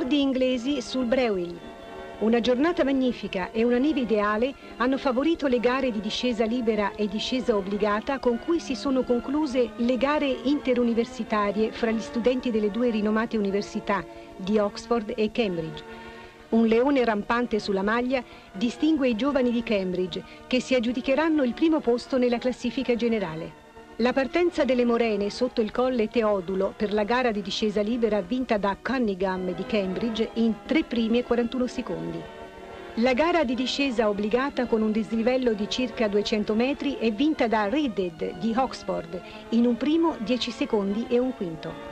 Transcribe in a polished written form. Ricordi inglesi sul Breuil. Una giornata magnifica e una neve ideale hanno favorito le gare di discesa libera e discesa obbligata con cui si sono concluse le gare interuniversitarie fra gli studenti delle due rinomate università di Oxford e Cambridge. Un leone rampante sulla maglia distingue i giovani di Cambridge che si aggiudicheranno il primo posto nella classifica generale. La partenza delle Morene sotto il colle Teodulo per la gara di discesa libera vinta da Cunningham di Cambridge in 3 primi e 41 secondi. La gara di discesa obbligata con un dislivello di circa 200 metri è vinta da Redhead di Oxford in un primo, 10 secondi e un quinto.